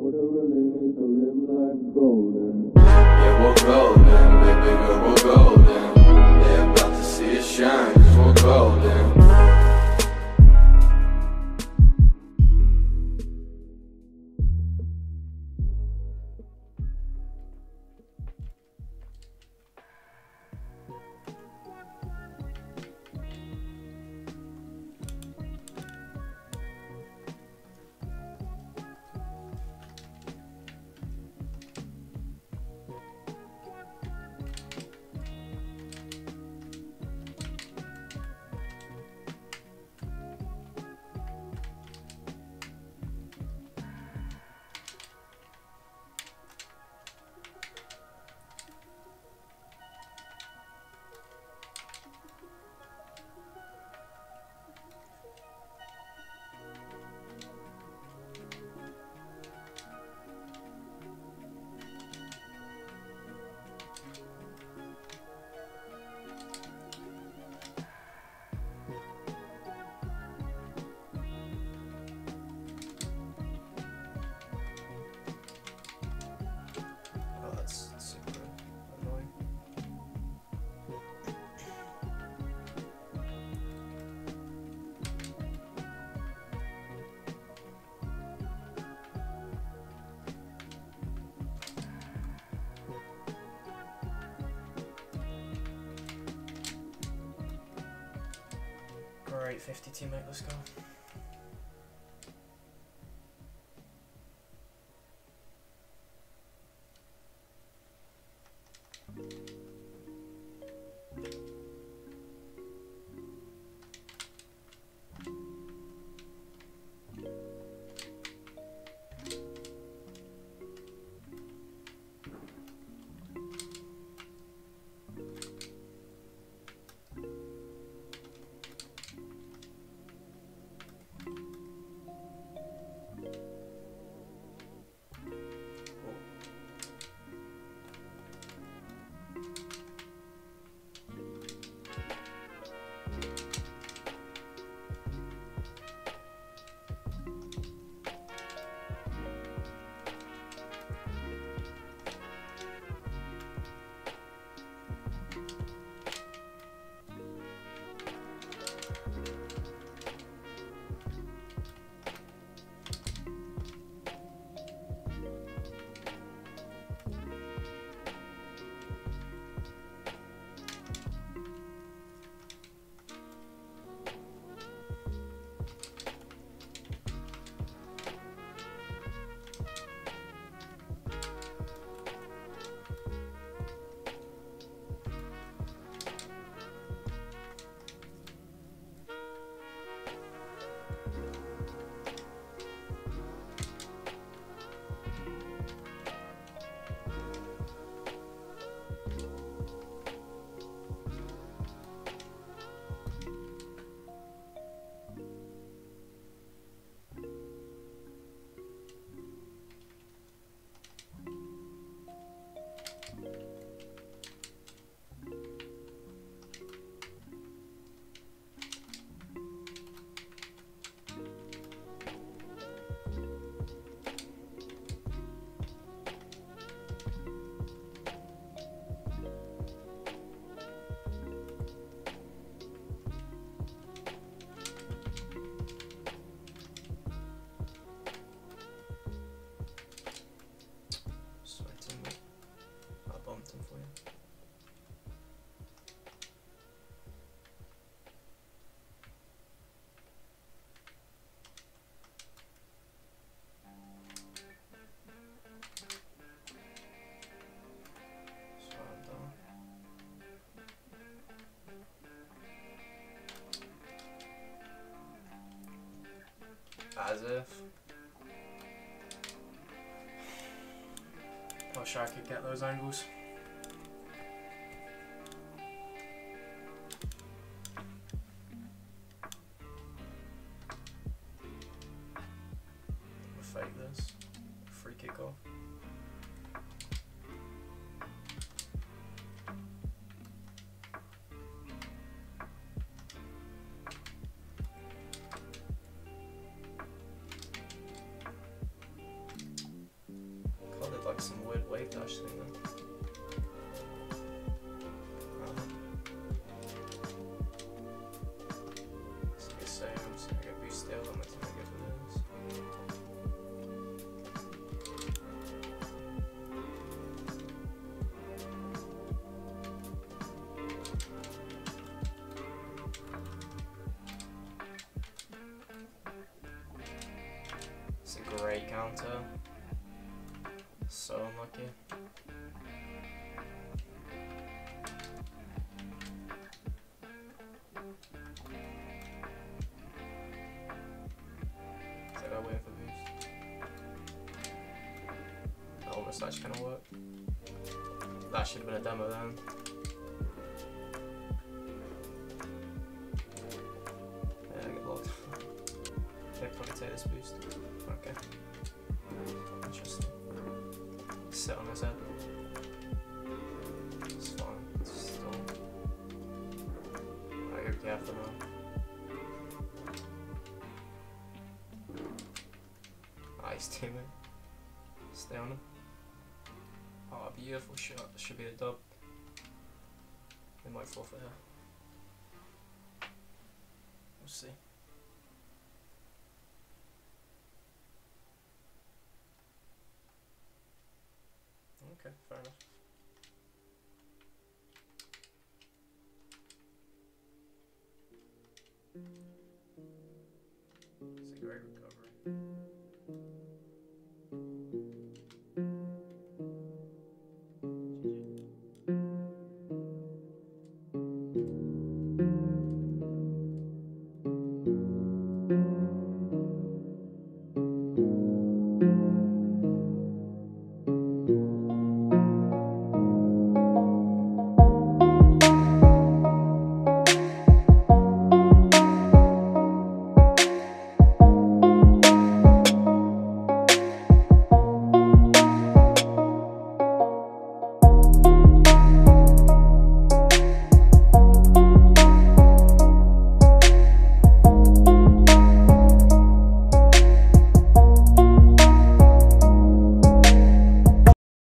What it really means to live life golden. Yeah, we're golden, baby girl, we're golden. They're about to see us shine, 'cause we're golden. Great, 52 mate, let's go. As if. Not sure I could get those angles. We'll fake this. Free kick goal. wave dash thing then. Counter. So unlucky. Is that a way for boost? That almost actually kind of worked. That should have been a demo then. Yeah, I get blocked. They'll probably take this boost. Okay. Interesting. Sit on his head. It's fine. It's still. I hope you have them all. Nice teammate. Stay on him. Oh, beautiful shot. Should be a dub. They might fall for her. We'll see. Okay, fair enough.